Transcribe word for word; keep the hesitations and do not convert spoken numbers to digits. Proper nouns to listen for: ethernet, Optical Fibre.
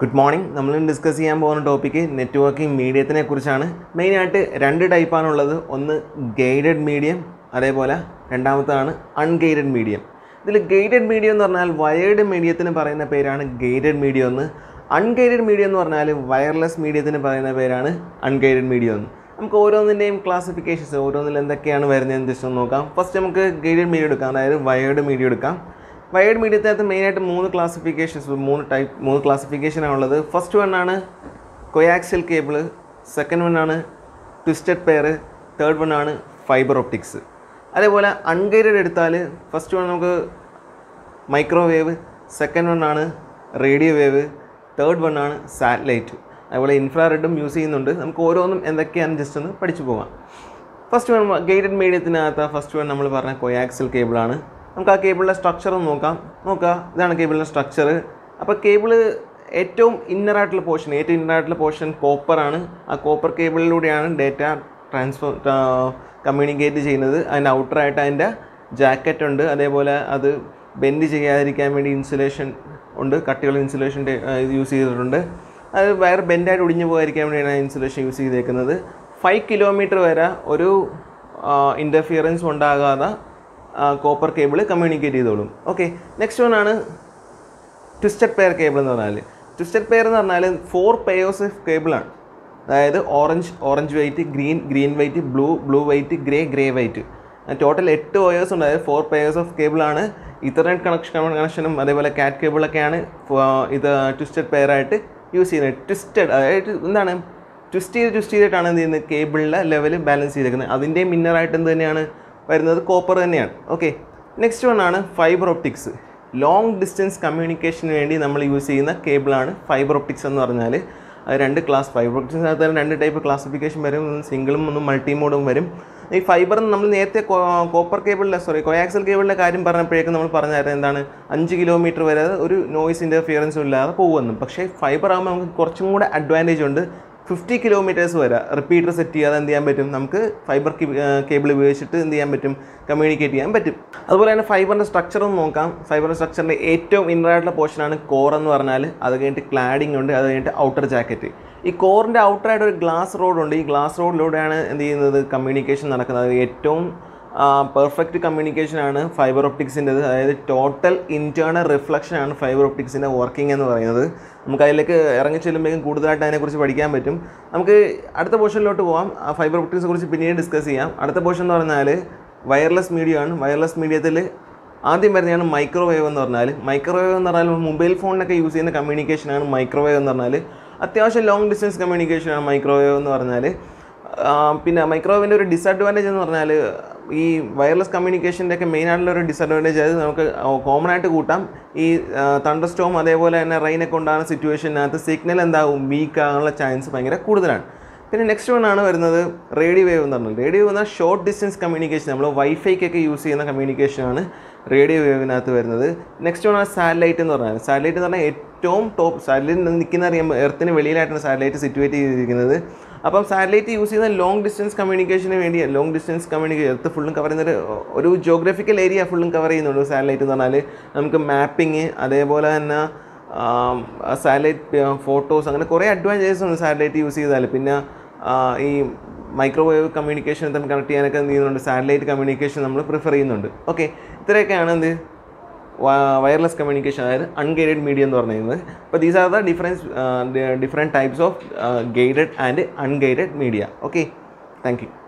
Good morning. We will discuss the topic of networking media. Main two types of one is gated medium and ungated medium. The gated medium is wired medium. Gated medium ungated medium is wireless medium. Ungated medium. We will name classifications. First, we will gated medium and wired medium. Wired media is the main classifications, three classification. First one is coaxial cable, second one is twisted pair, third one is fiber optics. That's why ungated, first one is microwave, second one is radio wave, third one is satellite. That's why infrared is used. We can just learn. First one gated media, first one is coaxial cable. We will see the structure of the cable. The cable is the inner portion. The inner portion is copper. The copper cable is data transfer communicated. And outer is the jacket. The bend is insulation. The cutting insulation is used. The wire bend is insulation is used. five kilometers interference. Uh, copper cable communicate edodum. Okay, next one is twisted pair cable. Twisted pair is four pairs of cable, that is orange orange white, green green white, blue blue white, grey grey white, and total eight wires und four pairs of cable aanu ethernet connection connectionum adeyala cat cable okke aanu idu twisted pair aayittu use cheyana. Twisted adayittu endana twist cheyidu twist cheyidaana endeyana cable la level balance cheyidukkane adinte minner aayittu endu thaniyana copper. Okay. Next one is fiber optics. Long distance communication we use cable fiber optics. There are two class fiber optics. There are two type of classification, single and multi-mode. This fiber is a copper cable, sorry, coaxial cable. five kilometers there is noise interference. But fiber has an advantage. fifty kilometers repeater set fiber cable communicate ചെയ്യാൻ പറ്റും. അതുപോലെ തന്നെ ഫൈബറിന്റെ structure ഒന്ന് നോക്കാം. ഫൈബറിന്റെ സ്ട്രക്ചറിന്റെ ഏറ്റവും inner ആയിട്ടുള്ള portion ആണ് core എന്ന് പറഞ്ഞാൽ, അത് കഴിഞ്ഞിട്ട് ക്ലാഡിംഗ് ഉണ്ട്, അത് കഴിഞ്ഞിട്ട് ഔട്ടർ ജാക്കറ്റ്. ഈ കോറിന്റെ ഔട്ടർ ആയിട്ട് ഒരു ഗ്ലാസ് റോഡ് ഉണ്ട്. ഈ ഗ്ലാസ് റോഡിലൂടെയാണ് എന്ത് ചെയ്യുന്നത് കമ്മ്യൂണിക്കേഷൻ നടക്കുന്നത്. ഏറ്റവും പെർഫെക്റ്റ് കമ്മ്യൂണിക്കേഷൻ ആണ് ഫൈബർ ഒപ്റ്റിക്സിൻ്റെ, അതായത് ടോട്ടൽ ഇൻറ്റേർണൽ റിഫ്ലക്ഷൻ ആണ് ഫൈബർ ഒപ്റ്റിക്സിൻ്റെ വർക്കിംഗ് എന്ന് പറയുന്നത്. നമുക്ക് അതിലേക്ക് ഇറങ്ങി ചെല്ലുമ്പോഴേക്കും കൂടുതലായിട്ട് അതിനെക്കുറിച്ച് പഠിക്കാൻ പറ്റും. നമുക്ക് അടുത്ത പോർഷനിലോട്ട് പോകാം. ഫൈബർ ഒപ്റ്റിക്സിനെ കുറിച്ച് പിന്നീട് ഡിസ്കസ് ചെയ്യാം. അടുത്ത പോർഷൻ എന്ന് പറഞ്ഞാൽ വയർലെസ് മീഡിയ ആണ്. വയർലെസ് മീഡിയത്തിൽ ആദ്യം വരുന്നതാണ് മൈക്രോവേവ് എന്ന് പറഞ്ഞാൽ. മൈക്രോവേവ് എന്ന് പറഞ്ഞാൽ മൊബൈൽ ഫോണിനൊക്കെ യൂസ് ചെയ്യുന്ന കമ്മ്യൂണിക്കേഷനാണ് മൈക്രോവേവ് എന്ന് പറഞ്ഞാൽ. അത്യാവശ്യം ലോങ് ഡിസ്റ്റൻസ് കമ്മ്യൂണിക്കേഷനാണ് മൈക്രോവേവ് എന്ന് പറഞ്ഞാൽ. പിന്നെ മൈക്രോവേവിൻ്റെ ഒരു ഡിസഡ്വാൻറ്റേജ് എന്ന് പറഞ്ഞാൽ, ഈ വയർലെസ് കമ്മ്യൂണിക്കേഷൻ്റെയൊക്കെ മെയിനായിട്ടുള്ളൊരു ഡിസഡ്വാൻറ്റേജ് ആയത് നമുക്ക് കോമൺ ആയിട്ട് കൂട്ടാം. ഈ തണ്ടർ സ്റ്റോം അതേപോലെ തന്നെ റെയിനൊക്കെ ഉണ്ടാകുന്ന സിറ്റുവേഷനകത്ത് സിഗ്നൽ എന്താകും വീക്ക് ആകാനുള്ള ചാൻസ് ഭയങ്കര കൂടുതലാണ്. പിന്നെ നെക്സ്റ്റ് വൺ ആണ് വരുന്നത് റേഡിയോ വേവ് എന്ന് പറഞ്ഞാൽ. റേഡിയോ വേവ് എന്നാൽ ഷോർട്ട് ഡിസ്റ്റൻസ് കമ്മ്യൂണിക്കേഷൻ, നമ്മൾ വൈഫൈക്കൊക്കെ യൂസ് ചെയ്യുന്ന കമ്മ്യൂണിക്കേഷനാണ് റേഡിയോ വേവിനകത്ത് വരുന്നത്. നെക്സ്റ്റ് വൺ ആണ് സാറ്റലൈറ്റ് എന്ന് പറഞ്ഞാൽ. സാറ്റലൈറ്റ് എന്ന് പറഞ്ഞാൽ ഏറ്റവും ടോപ്പ് സാറ്റലൈറ്റ് നിൽക്കുന്ന അറിയുമ്പോൾ എർത്തിന് വെളിയിലായിട്ടാണ് സാറ്റലൈറ്റ് സിറ്റുവേറ്റ് ചെയ്തിരിക്കുന്നത്. അപ്പം സാറ്റലൈറ്റ് യൂസ് ചെയ്യുന്ന ലോങ് ഡിസ്റ്റൻസ് കമ്മ്യൂണിക്കേഷന് വേണ്ടി, ലോങ് ഡിസ്റ്റൻസ് കമ്മ്യൂണിക്കേഷൻ എടുത്ത് ഫുള്ളും കവർ ചെയ്യുന്ന ഒരു ജോഗ്രഫിക്കൽ ഏരിയ ഫുള്ളും കവർ ചെയ്യുന്നുണ്ട് സാറ്റലൈറ്റ് എന്ന് പറഞ്ഞാൽ. നമുക്ക് മാപ്പിങ്, അതേപോലെ തന്നെ സാറ്റലൈറ്റ് ഫോട്ടോസ്, അങ്ങനെ കുറേ അഡ്വാൻറ്റേജസ് ഉണ്ട് സാറ്റലൈറ്റ് യൂസ് ചെയ്താൽ. പിന്നെ ഈ മൈക്രോവേവ് കമ്മ്യൂണിക്കേഷൻ തമ്മിൽ കണക്ട് ചെയ്യാനൊക്കെ എന്ത് ചെയ്യുന്നുണ്ട്, സാറ്റലൈറ്റ് കമ്മ്യൂണിക്കേഷൻ നമ്മൾ പ്രിഫർ ചെയ്യുന്നുണ്ട്. ഓക്കെ, ഇത്രയൊക്കെയാണ് എന്ത് വയർലെസ് കമ്മ്യൂണിക്കേഷൻ, അതായത് അൺഗൈഡഡ് മീഡിയം എന്ന് പറയുന്നത്. അപ്പോൾ these are the difference different types of guided and unguided media. Okay, thank U.